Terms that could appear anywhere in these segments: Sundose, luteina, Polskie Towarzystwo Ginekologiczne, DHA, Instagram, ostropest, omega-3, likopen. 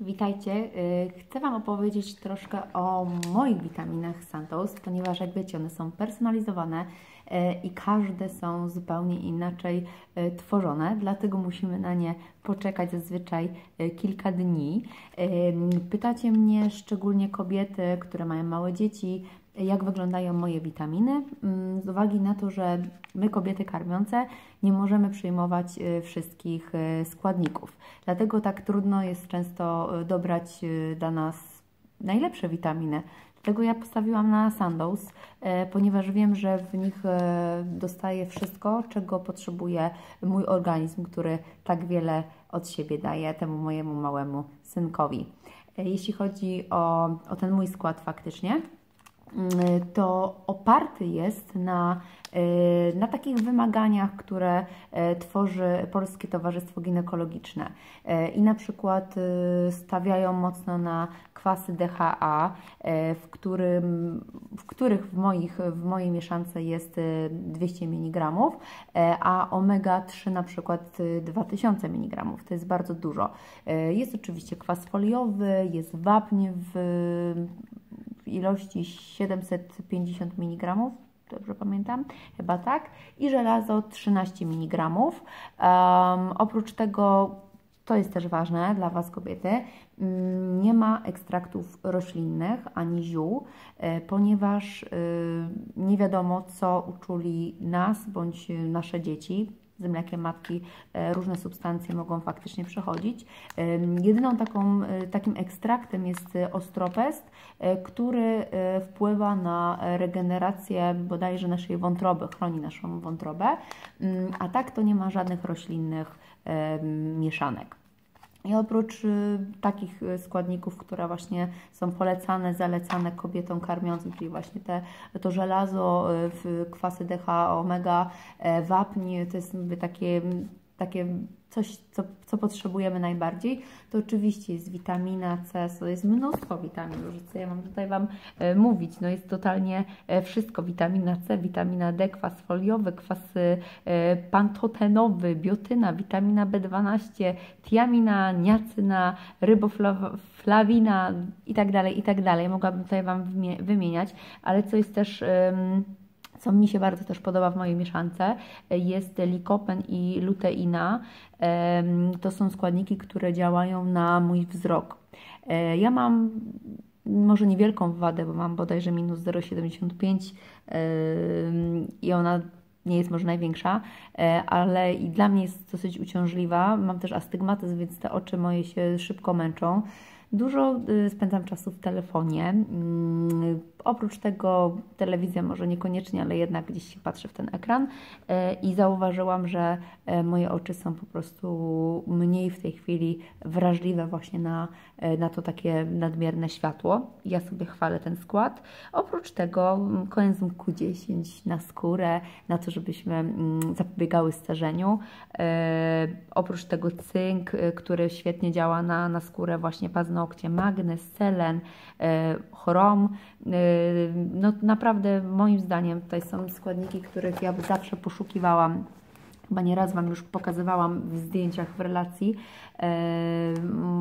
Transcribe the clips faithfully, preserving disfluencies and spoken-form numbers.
Witajcie, chcę Wam opowiedzieć troszkę o moich witaminach Sundose, ponieważ jak wiecie, one są personalizowane i każde są zupełnie inaczej tworzone, dlatego musimy na nie poczekać zazwyczaj kilka dni. Pytacie mnie, szczególnie kobiety, które mają małe dzieci, jak wyglądają moje witaminy, z uwagi na to, że my, kobiety karmiące, nie możemy przyjmować wszystkich składników. Dlatego tak trudno jest często dobrać dla nas najlepsze witaminy. Dlatego ja postawiłam na Sundose, ponieważ wiem, że w nich dostaję wszystko, czego potrzebuje mój organizm, który tak wiele od siebie daje temu mojemu małemu synkowi. Jeśli chodzi o, o ten mój skład faktycznie, to oparty jest na, na takich wymaganiach, które tworzy Polskie Towarzystwo Ginekologiczne i na przykład stawiają mocno na kwasy D H A, w, którym, w których w, moich, w mojej mieszance jest dwieście miligramów, a omega trzy na przykład dwa tysiące miligramów, to jest bardzo dużo. Jest oczywiście kwas foliowy, jest wapń w ilości siedemset pięćdziesiąt miligramów, dobrze pamiętam, chyba tak, i żelazo trzynaście miligramów. Um, oprócz tego, to jest też ważne dla Was, kobiety, um, nie ma ekstraktów roślinnych ani ziół, e, ponieważ e, nie wiadomo, co uczuli nas bądź nasze dzieci. Z mlekiem matki różne substancje mogą faktycznie przechodzić. Jedyną taką, takim ekstraktem jest ostropest, który wpływa na regenerację bodajże naszej wątroby, chroni naszą wątrobę, a tak to nie ma żadnych roślinnych mieszanek. I oprócz takich składników, które właśnie są polecane, zalecane kobietom karmiącym, czyli właśnie te, to żelazo, kwasy D H A, omega, wapń, to jest takie, takie coś, co, co potrzebujemy najbardziej, to oczywiście jest witamina C, to jest mnóstwo witamin, co ja mam tutaj Wam mówić, no jest totalnie wszystko, witamina C, witamina D, kwas foliowy, kwas pantotenowy, biotyna, witamina B dwanaście, tiamina, niacyna, riboflawina i tak dalej, i tak dalej, mogłabym tutaj Wam wymieniać, ale co jest też... Um, co mi się bardzo też podoba w mojej mieszance, jest likopen i luteina. To są składniki, które działają na mój wzrok. Ja mam może niewielką wadę, bo mam bodajże minus zero przecinek siedemdziesiąt pięć i ona nie jest może największa, ale i dla mnie jest dosyć uciążliwa. Mam też astygmatyzm, więc te oczy moje się szybko męczą. Dużo spędzam czasu w telefonie, oprócz tego telewizja może niekoniecznie, ale jednak gdzieś się patrzę w ten ekran i zauważyłam, że moje oczy są po prostu mniej w tej chwili wrażliwe właśnie na, na to takie nadmierne światło. Ja sobie chwalę ten skład. Oprócz tego koenzym Q dziesięć na skórę, na to, żebyśmy zapobiegały starzeniu. Oprócz tego cynk, który świetnie działa na, na skórę właśnie paznokci, magnez, selen, chrom. No naprawdę moim zdaniem tutaj są składniki, których ja zawsze poszukiwałam. Chyba nieraz Wam już pokazywałam w zdjęciach, w relacji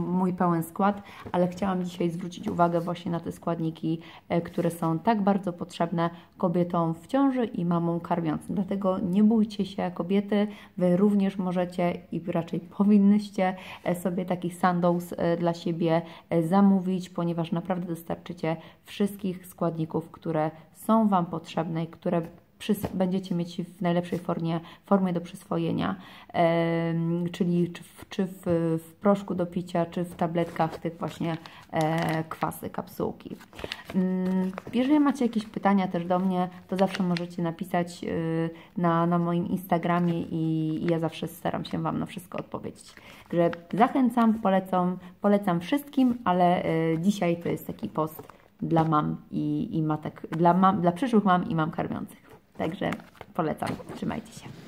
mój pełen skład, ale chciałam dzisiaj zwrócić uwagę właśnie na te składniki, które są tak bardzo potrzebne kobietom w ciąży i mamom karmiącym. Dlatego nie bójcie się, kobiety, Wy również możecie i raczej powinnyście sobie takich Sundose dla siebie zamówić, ponieważ naprawdę dostarczycie wszystkich składników, które są Wam potrzebne i które będziecie mieć w najlepszej formie, formie do przyswojenia, e, czyli czy, w, czy w, w proszku do picia, czy w tabletkach tych właśnie e, kwasy, kapsułki. Jeżeli macie jakieś pytania też do mnie, to zawsze możecie napisać na, na moim Instagramie i, i ja zawsze staram się Wam na wszystko odpowiedzieć. Także zachęcam, polecam, polecam wszystkim, ale e, dzisiaj to jest taki post dla mam i, i matek, dla, mam, dla przyszłych mam i mam karmiących. Także polecam. Trzymajcie się.